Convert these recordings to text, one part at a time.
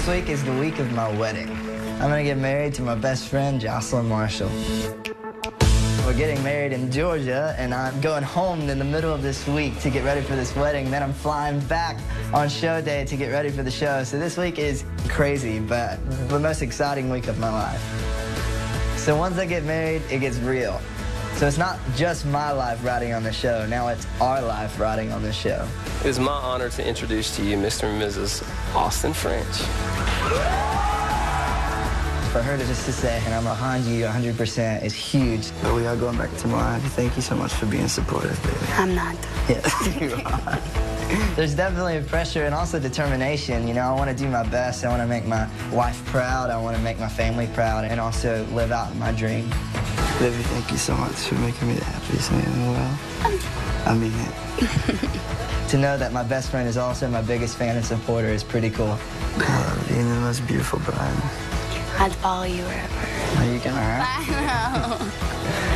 This week is the week of my wedding. I'm gonna get married to my best friend, Jocelyn Marshall. We're getting married in Georgia, and I'm going home in the middle of this week to get ready for this wedding. Then I'm flying back on show day to get ready for the show. So this week is crazy, but the most exciting week of my life. So once I get married, it gets real. So it's not just my life riding on the show. Now it's our life riding on the show. It is my honor to introduce to you Mr. and Mrs. Austin French. For her to just to say, and I'm behind you 100% is huge. But we are going back tomorrow. Thank you so much for being supportive, baby. I'm not. Yes, you are. There's definitely a pressure and also determination. You know, I want to do my best. I want to make my wife proud. I want to make my family proud and also live out my dream. Livy, thank you so much for making me the happiest man in the world. I mean it. To know that my best friend is also my biggest fan and supporter is pretty cool. Being the most beautiful bride. I'd follow you wherever. Are you gonna hurt? I know.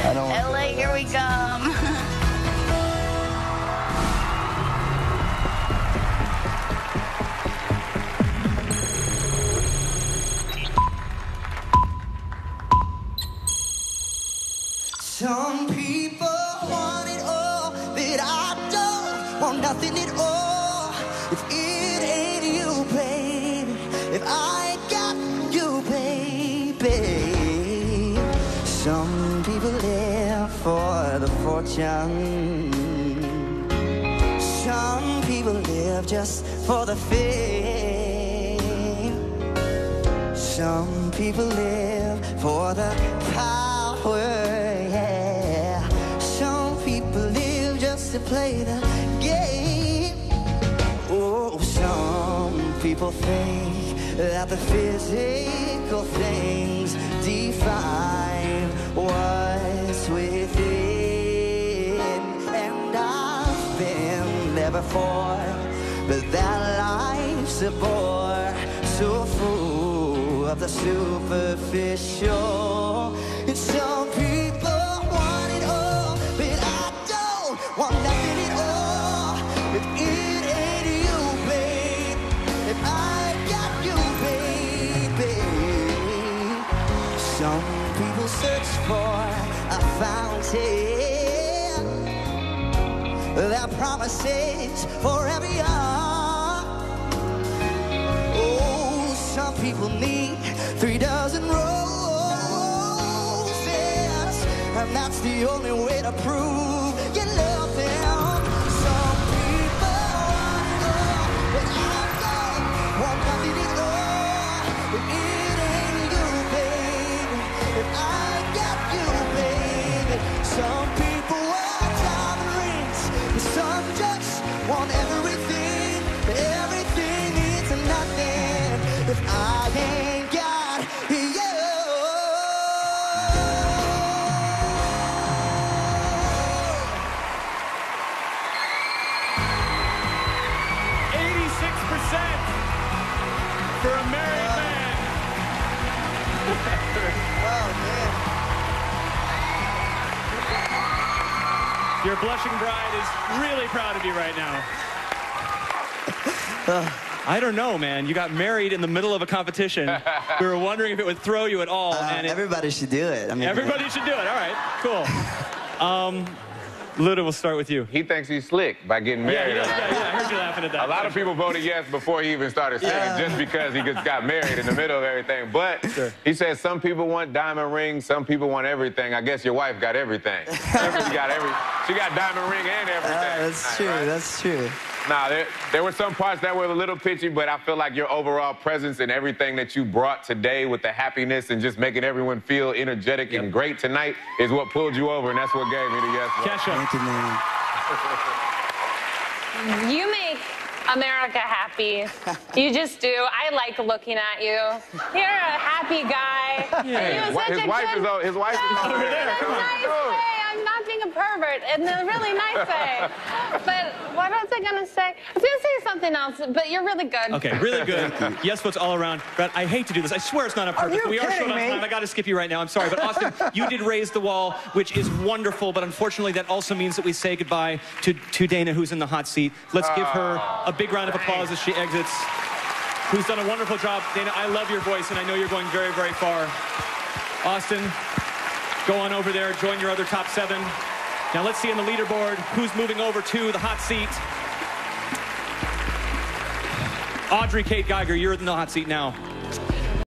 I don't want to. LA, here we come. Some people want it all, but I don't want nothing at all. If it ain't you, babe, if I ain't got you, baby. Some people live for the fortune. Some people live just for the fame. Some people live for the power. To play the game. Oh, some people think that the physical things define what's within. And I've been there before, but that life's a bore, so full of the superficial. And some people want nothing at all. If it ain't you, babe, if I got you, baby. Some people search for a fountain. Their promises forever young. Oh, some people need 3 dozen roses, and that's the only way to prove. Some people wear diamond rings, and some just want everything. But everything leads to nothing if I ain't got you. 86% for a married man. Wow, man. Your blushing bride is really proud of you right now. I don't know, man. You got married in the middle of a competition. We were wondering if it would throw you at all. And everybody should do it. I mean, everybody should do it. All right, cool. Luda, we'll start with you. He thinks he's slick by getting married. Yeah, I heard you laughing at that. A lot of people voted yes before he even started singing, just because he just got married in the middle of everything. But he said some people want diamond rings, some people want everything. I guess your wife got everything. She got diamond ring and everything. That's true, right? That's true. Nah, there were some parts that were a little pitchy, but I feel like your overall presence and everything that you brought today with the happiness and just making everyone feel energetic and great tonight is what pulled you over, and that's what gave me the yes. Thank you, man. You make America happy. You just do. I like looking at you. You're a happy guy. Yeah. His wife is over there. A pervert in a really nice way. But what was I gonna say? I was gonna say something else, but you're really good. Okay, really good. Yes, folks, all around. Brad, I hate to do this. I swear it's not on purpose. We are short on time. I gotta skip you right now. I'm sorry, but Austin, you did raise the wall, which is wonderful, but unfortunately that also means that we say goodbye to Dana, who's in the hot seat. Let's give her a big round of applause as she exits. who's done a wonderful job. Dana, I love your voice, and I know you're going very, very far. Austin, go on over there, join your other top seven. Now let's see in the leaderboard who's moving over to the hot seat. Audrey Kate Geiger, you're in the hot seat now.